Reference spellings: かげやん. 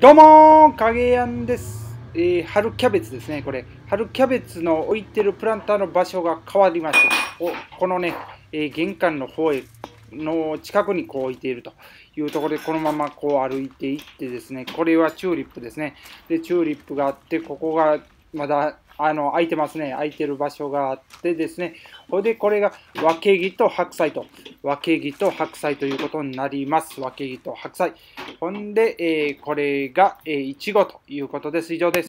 どうもー、影やんです、春キャベツですね。これ春キャベツの置いてるプランターの場所が変わりました。このね、玄関の方への近くにこう置いているというところで、このままこう歩いていってですね、これはチューリップですね。でチューリップがあって、ここがまだ空いてますね。空いてる場所があってですね、それでこれがわけぎと白菜ということになります。わけぎと白菜、ほんで、これがイチゴということです。以上です。